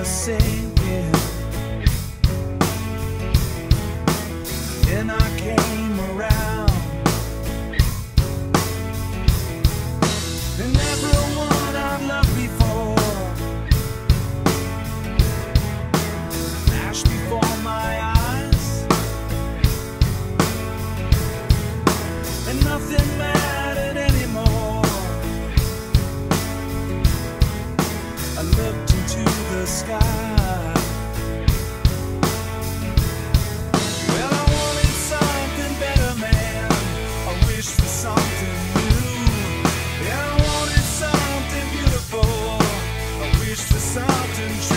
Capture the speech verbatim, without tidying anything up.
the same, yeah. Then I came around, and everyone I've loved before flashed before my eyes, and nothing mattered anymore. I looked to the sky. Well, I wanted something better, man. I wished for something new. Yeah, I wanted something beautiful. I wished for something true.